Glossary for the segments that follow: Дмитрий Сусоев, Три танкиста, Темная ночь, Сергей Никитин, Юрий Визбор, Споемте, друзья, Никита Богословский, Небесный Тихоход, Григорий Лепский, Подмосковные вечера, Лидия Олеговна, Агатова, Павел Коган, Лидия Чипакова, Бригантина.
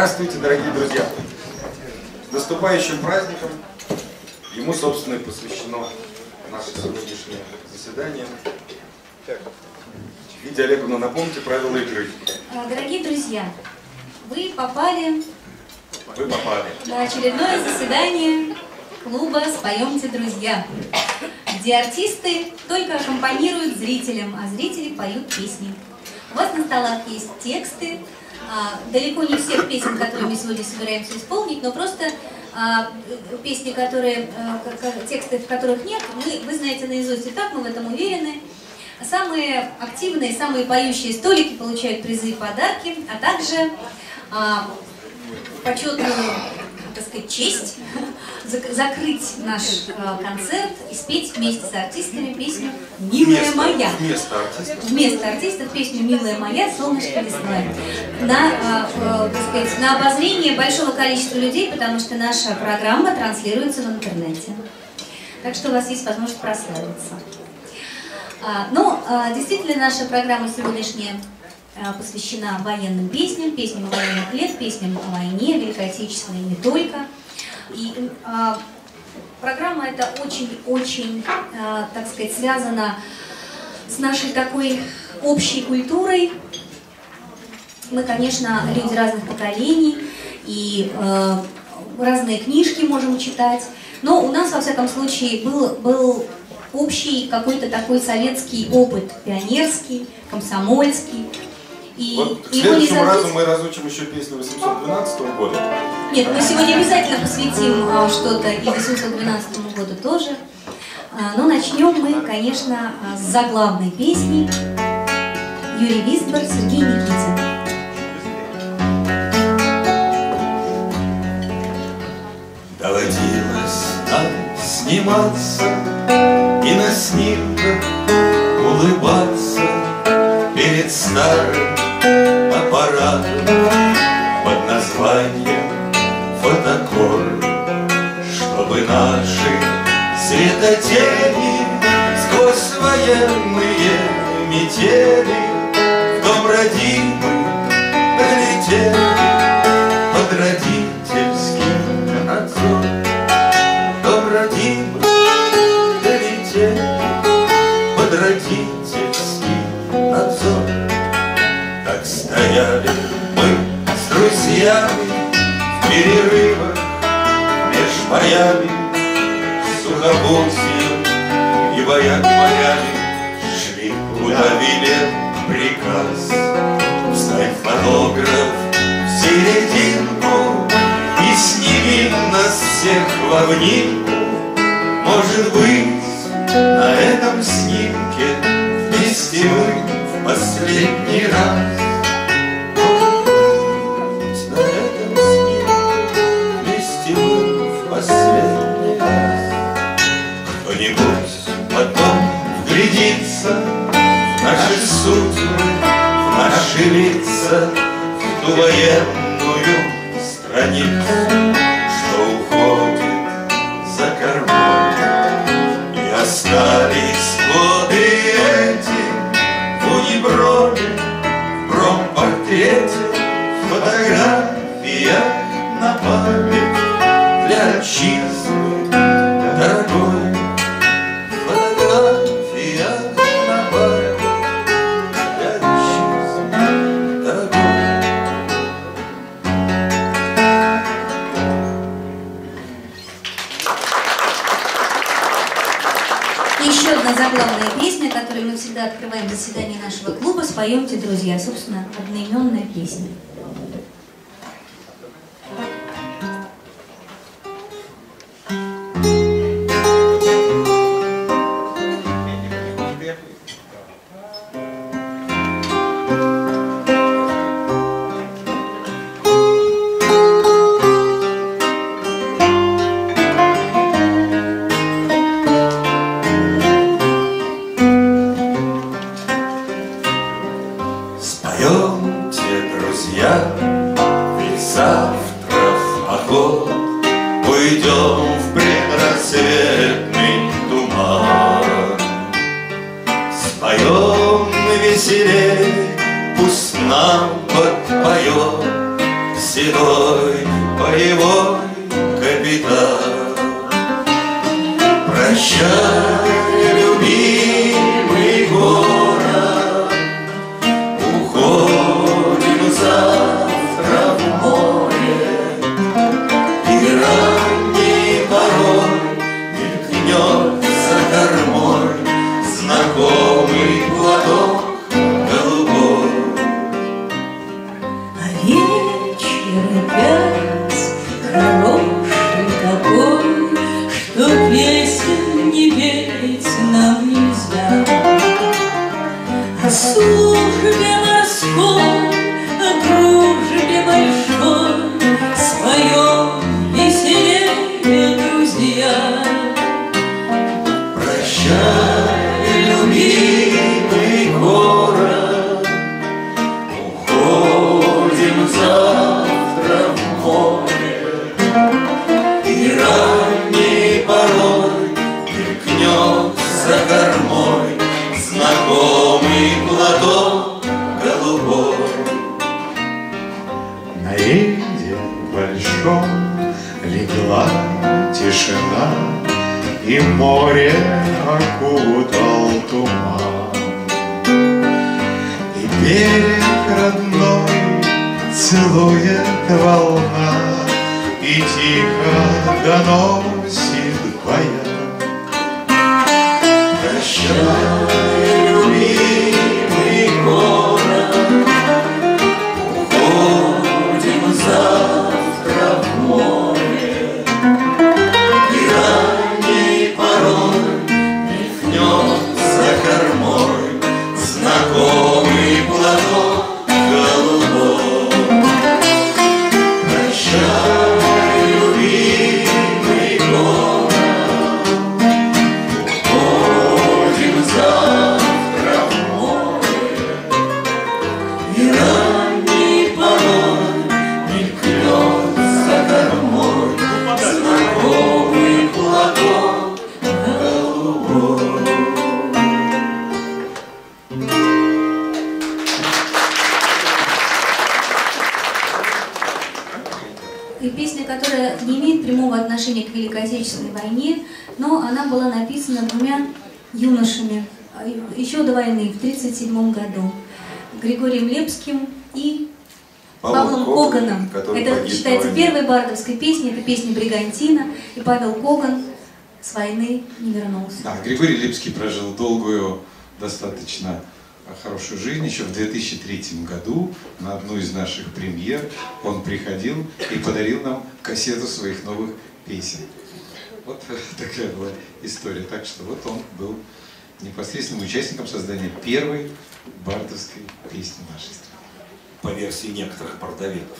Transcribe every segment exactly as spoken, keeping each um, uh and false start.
Здравствуйте, дорогие друзья! С наступающим праздником! Ему, собственно, и посвящено наше сегодняшнее заседание. Лидия Олеговна, напомните правила игры. Дорогие друзья, вы попали, вы попали. на очередное заседание клуба «Споемте, друзья», где артисты только аккомпанируют зрителям, а зрители поют песни. У вас на столах есть тексты. Далеко не всех песен, которые мы сегодня собираемся исполнить, но просто песни, которые, тексты, в которых нет, вы, вы знаете наизусть, и так мы в этом уверены. Самые активные, самые поющие столики получают призы и подарки, а также а, почетную, так сказать, честь закрыть наш концерт и спеть вместе с артистами песню «Милая вместо, моя». Вместо артистов. Вместо артистов песню «Милая моя, солнышко весной». На, так сказать, на обозрение большого количества людей, потому что наша программа транслируется в интернете. Так что у вас есть возможность прославиться. Ну, действительно, наша программа сегодняшняя посвящена военным песням, песням военных лет, песням о войне, Великой Отечественной, не только. И э, программа эта очень-очень, э, так сказать, связана с нашей такой общей культурой. Мы, конечно, люди разных поколений, и э, разные книжки можем читать, но у нас, во всяком случае, был, был общий какой-то такой советский опыт, пионерский, комсомольский. И вот к следующему разу мы разучим еще песню восемьсот двенадцатого года. Нет, мы сегодня обязательно посвятим что-то и восемьсот двенадцатому году тоже. Но начнем мы, конечно, с заглавной песни. Юрий Визбор, Сергей Никитин. Доводилось нам сниматься и на снимках улыбаться перед старым аппарат под названием фотокор, чтобы наши светотени сквозь военные метели в дом родимый долетели под родительский надзор, в дом родимый долетели под родительский надзор. Стояли мы с друзьями в перерывах меж боями, сухобузьем и боями морями шли, куда велел приказ. Встань, фотограф, в серединку и сними нас всех вовнинку. Может быть, на этом снимке вместе мы в последний раз. В наши судьбы, в наши лица, в ту военную страницу, что уходит за кормой. И остались годы эти в униброме, в промпортрете, в фотографиях на память для отчизны дорогой. Открываем заседание нашего клуба «Споемте, друзья», собственно, одноименная песня. Споемте, друзья, Прощай, любимый город, уходим завтра в море, и ранней порой мелькнет за кормой знакомый платок голубой. А вечер опять хороший такой, что песен не петь нам нельзя. О службе морской, о дружбе большой споем веселее, друзья. Прощай, любимый город, уходим завтра в море, и ранней порой мелькнет за кормой знакомый платок голубой. На рейде большом легла тишина, и море окутал туман, и берег родной целует волна, и тихо доносит баян. Прощай, любимый город, уходим завтра в море, и ранней порой мелькнет за кормой знакомый платок голубой. Прощай, любимый город, уходим завтра в море, и ранней порой мелькнет за кормой знакомый платок голубой. И песня, которая не имеет прямого отношения к Великой Отечественной войне, но она была написана двумя юношами еще до войны, в тысяча девятьсот тридцать седьмом году, Григорием Лепским и Павлом Коганом. Это считается первой бардовской песней, это песня «Бригантина», и Павел Коган с войны не вернулся. Да, Григорий Лепский прожил долгую, достаточно хорошую жизнь. Еще в две тысячи третьем году на одну из наших премьер он приходил и подарил нам кассету своих новых песен. Вот такая была история. Так что вот он был непосредственным участником создания первой бардовской песни нашей страны. По версии некоторых бардоведов.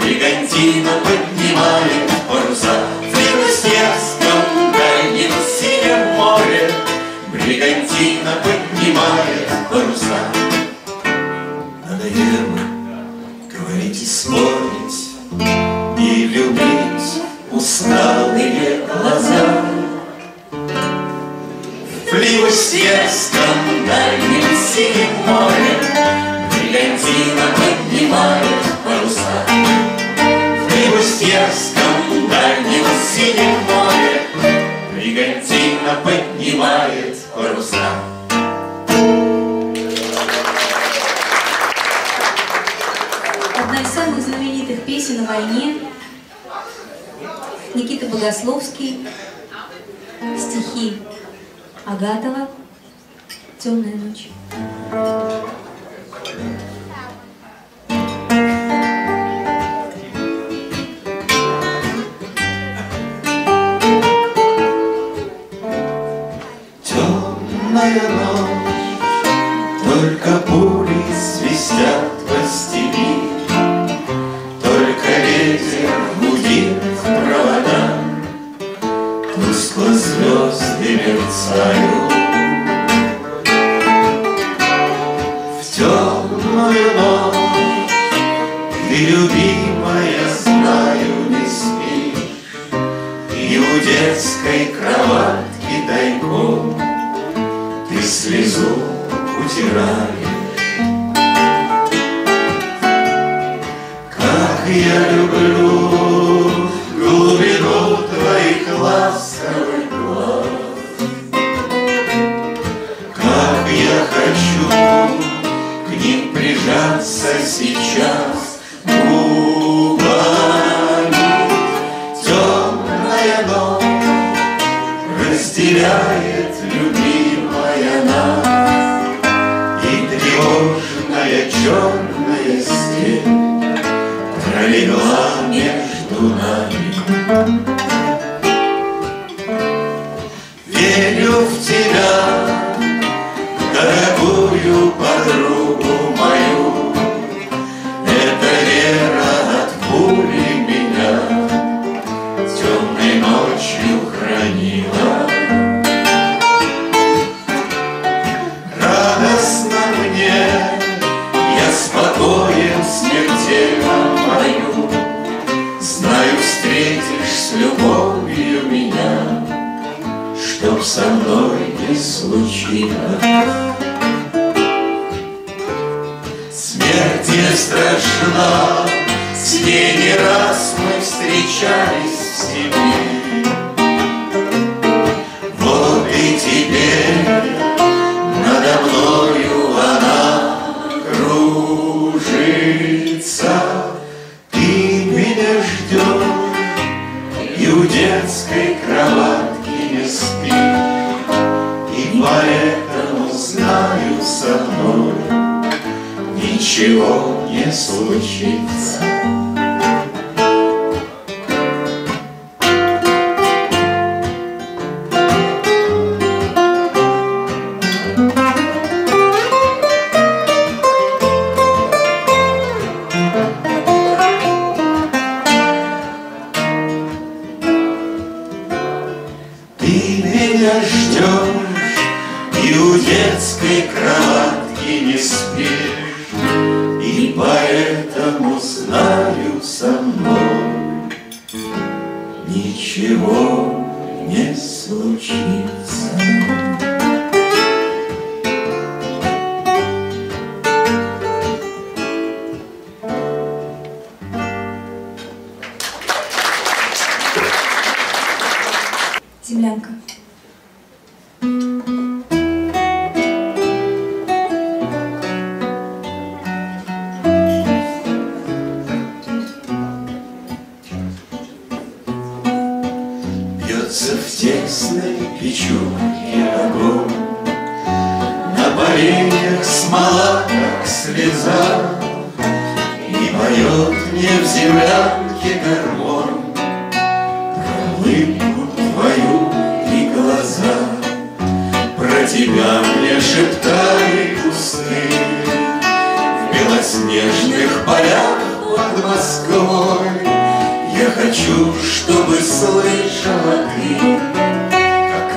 Бригантина поднимает сжимает паруса. Надоело говорить и спорить, и любить усталые глаза. Впливусь я скандальным синим морем, Бригантина поднимает паруса. Впливусь я скандальным синим морем, Бригантина поднимает паруса. «Песня на войне», Никита Богословский, стихи Агатова, «Темная ночь». Темная ночь, только пули свистят по степи. Ветер гудит в провода, тускло звезды мерцают. В темную ночь ты, любимая, знаю, не спишь, и у детской кроватки тайком ты слезу утираешь. Я люблю глубину твоих ласковых глаз, как я хочу к ним прижаться сейчас губами. Темная ночь разделяет, любимая, нас, и тревожная черная степь пролегла между нами. Верю в тебя, дорогую подругу мою, эта вера от пули меня темной ночью хранила. Радостно мне, я спокоен смертельно. Знаю, встретишь с любовью меня, чтоб со мной не случилось. Смерть не страшна, с ней не раз мы встречались в степи. Вот и теперь надо мною она кружится. И у детской кроватки не спит, и поэтому, знаю, со мной ничего не случится.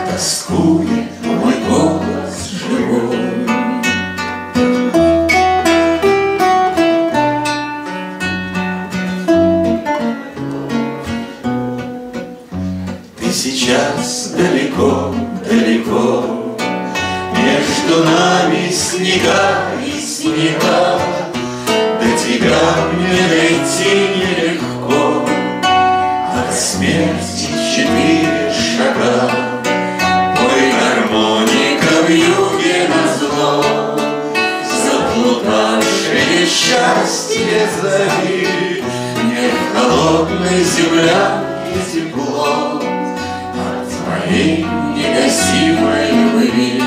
Тоскует мой голос живой, снега и снега, до тебя мне дойти нелегко, от смерти четыре шага. Мой гармоника в юге назло, заплутавшее счастье зови, мне в холодной земля и тепло от моей негасимой любви.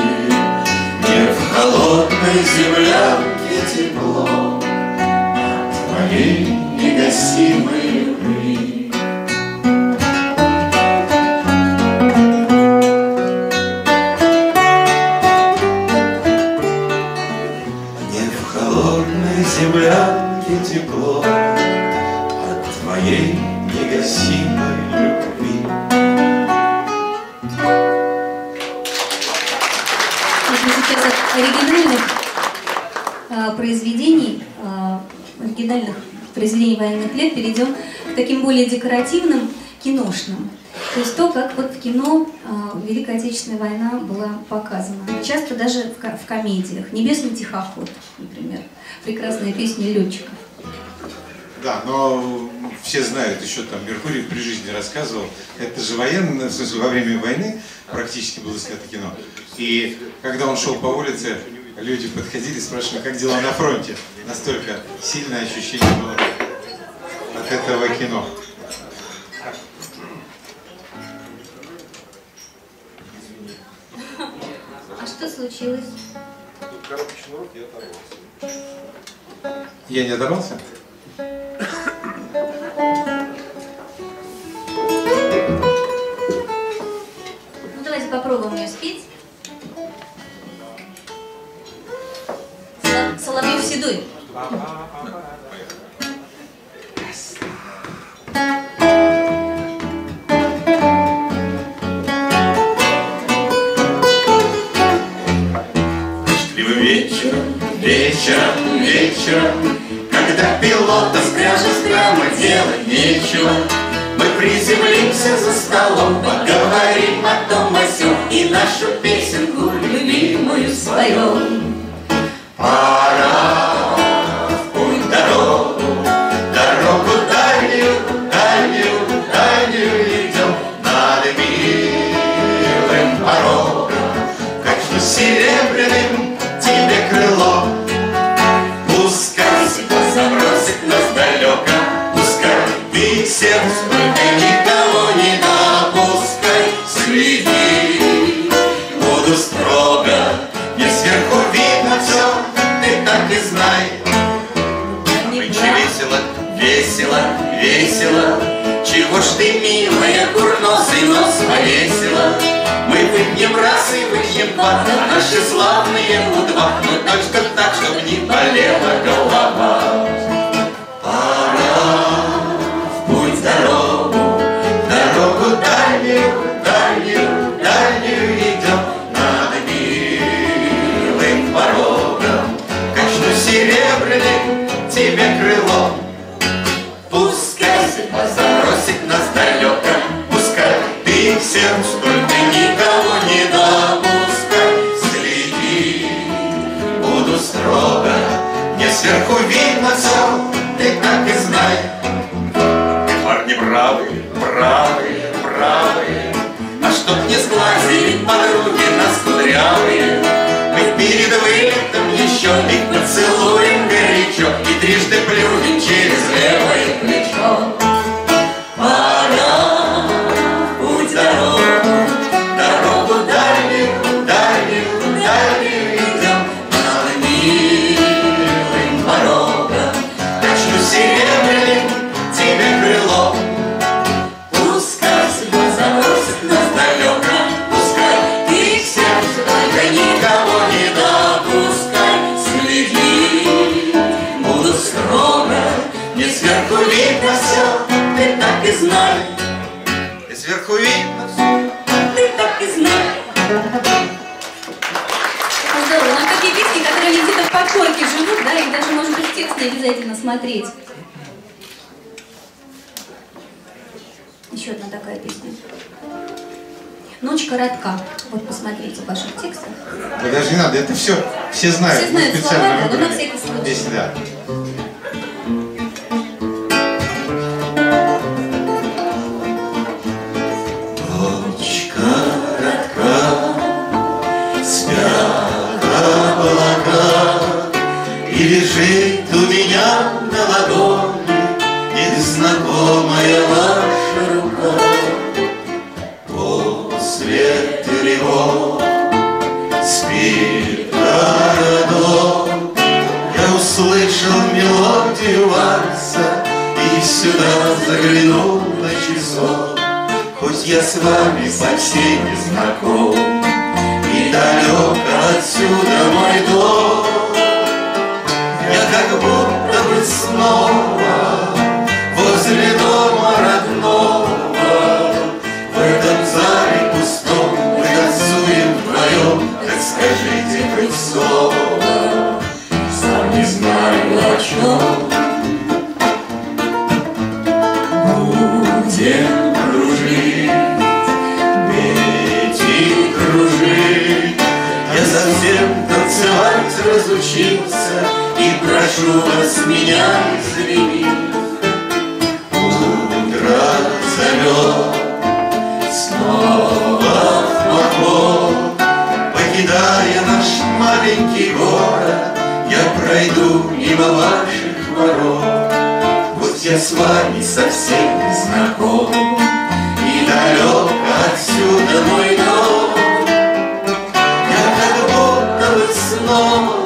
В холодной землянке тепло от твоей негасимой любви. Мне в холодной землянке тепло от твоей негасимой любви. Оригинальных э, произведений, э, оригинальных произведений военных лет перейдем к таким более декоративным, киношным. То есть то, как вот в кино э, Великая Отечественная война была показана. Часто даже в, в комедиях. «Небесный Тихоход», например. Прекрасная песня летчиков. Да, но все знают, еще там Меркурий при жизни рассказывал, это же военное, в смысле, во время войны практически было снято кино. И когда он шел по улице, люди подходили, спрашивали, как дела на фронте. Настолько сильное ощущение было от этого кино. А что случилось? Тут короткий шнурок, я оторвался. Я не оторвался? Ну давайте попробуем ее спеть. Соловьев седой. Счастливым вечером, вечером, вечером, когда пилотов скажут, нам и делать нечего, мы приземлимся за столом, поговорим о том, о сём, и нашу песенку любимую свою. Пора в путь, дорогу, дорогу дальнюю, дальнюю, дальнюю идем над милым порогом, качну серебряным тебе крыло. Пускай судьба забросит нас далеко, пускай ты всем только никого не допускай. Следи, буду строго, мне сверху видно все. Так и знай, нынче весело, весело, весело. Чего ж ты, милая, курносый нос повесила? Мы выпьем раз и выпьем два, наши славные у-два, но только так, чтоб не болела голова. Пора в путь, дорогу, дорогу дальнюю, дальнюю, дальнюю идем над милым порогом. Серебряным тебе крыло. Пускай судьба забросит нас далеко, пускай ты всем столько никого не допускай. Следи, буду строго, мне сверху видно все, ты так и знай. Парни бравые, бравые, бравые, а чтоб не сглазили подруги нас кудрявые, мы перед вылетом еще и поцелуем горячо, и трижды плюнем через левое плечо. Пора в путь, дорогу, дорогу дальнюю, дальнюю, дальнюю идем над милым порогом, качну серебряным тебе крылом. Пускай судьба забросит нас далеко, пускай ты всем только никого не допускай. Сверху видно все, ты так и знай. И сверху видно все, ты так и знай. Здорово, но такие песни, которые где-то в подпорке живут, да, их даже можно в текст не обязательно смотреть. Еще одна такая песня. Ночь коротка. Вот посмотрите в ваших текстах. Ну, даже не надо, это все, все знают. Все знают слова, но на всякий случай. Здесь, да. Лежит у меня на ладони незнакомая ваша рука. После тревог спит городок. Я услышал мелодию вальса и сюда заглянул на часок. Хоть я с вами совсем не знаком и далек отсюда мой дом, как будто бы снова возле дома родного. В этом зале пустом мы танцуем вдвоем, так скажите хоть слово. Сам не знаю о чем. Будем кружить, бить и кружить. Я совсем танцевать разучился и прошу вас меня извини. Утро зовет снова в поход. Покидая наш маленький город, я пройду мимо ваших ворот. Вот я с вами совсем не знаком и далек отсюда мой дом. Я как будто бы снова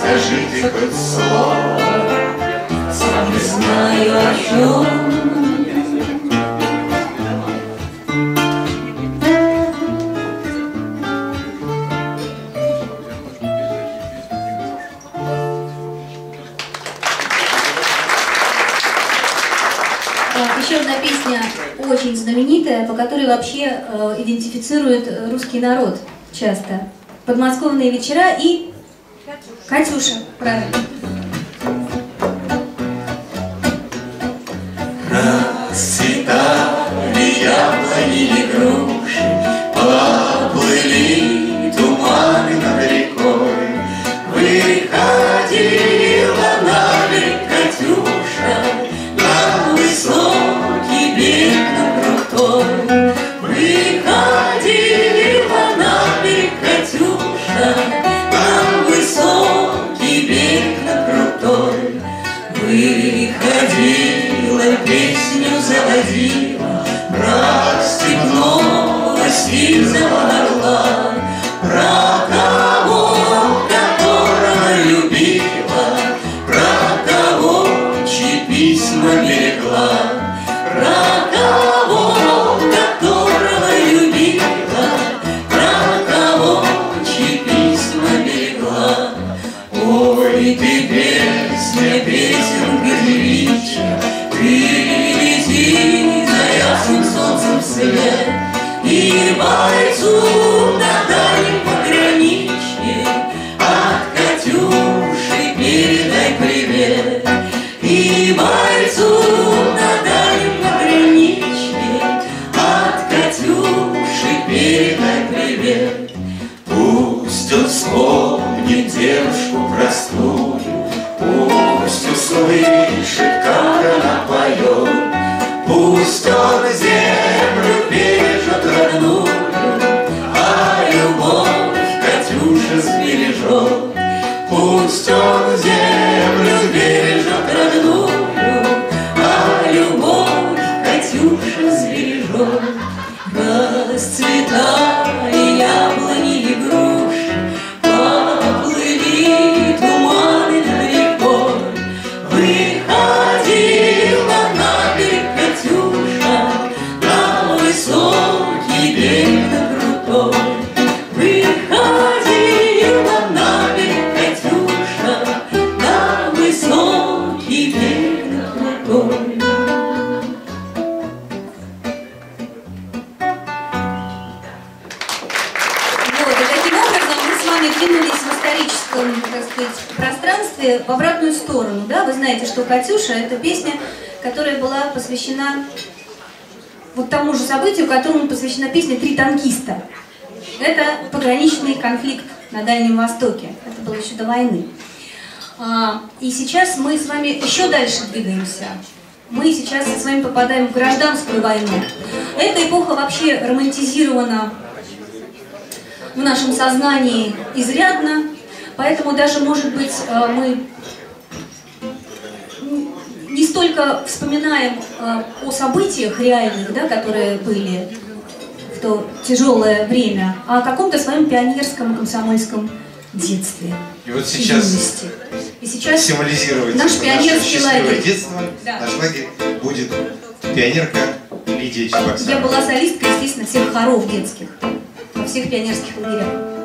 скажите хоть слово, сам не знаю о чем. Еще одна песня очень знаменитая, по которой вообще э, идентифицирует русский народ часто. «Подмосковные вечера» и «Катюша», правильно. Расцветали яблони и груши, поплыли туманы над рекой. Выходила на берег Катюша, на высокий берег на крутой. Выходила на берег Катюша, высокий берег на крутой. Выходила, песню заводила, про степного сизого орла, про того, которого любила, про того, чьи письма берегла, про того, которого любила, про того, чьи письма берегла. Ой, ты песня, песенка девичья, ты лети за ясным солнцем вслед, и бойцу на дальнем пограничье от Катюши передай привет. И бойцу на дальнем пограничье от Катюши передай привет. Пусть он вспомнит девушку простую, пусть услышит, как она поет, пусть он землю бережет родную, а любовь Катюша сбережет. Пусть он землю бережет родную, а любовь Катюша сбережет. Расцветали яблони и груши, мы историческом, так сказать, пространстве в обратную сторону. Да? Вы знаете, что «Катюша» — это песня, которая была посвящена вот тому же событию, которому посвящена песня «Три танкиста». Это пограничный конфликт на Дальнем Востоке. Это было еще до войны. И сейчас мы с вами еще дальше двигаемся. Мы сейчас с вами попадаем в гражданскую войну. Эта эпоха вообще романтизирована в нашем сознании изрядно, поэтому даже, может быть, мы не столько вспоминаем о событиях реальных, да, которые были в то тяжелое время, а о каком-то своем пионерском, комсомольском детстве. И вот сейчас, и сейчас символизировать наш пионерский лагерь. Детство, да. Наш лагерь будет пионерка Лидия Чипакова. Я была солисткой, естественно, всех хоров детских, во всех пионерских лагерях.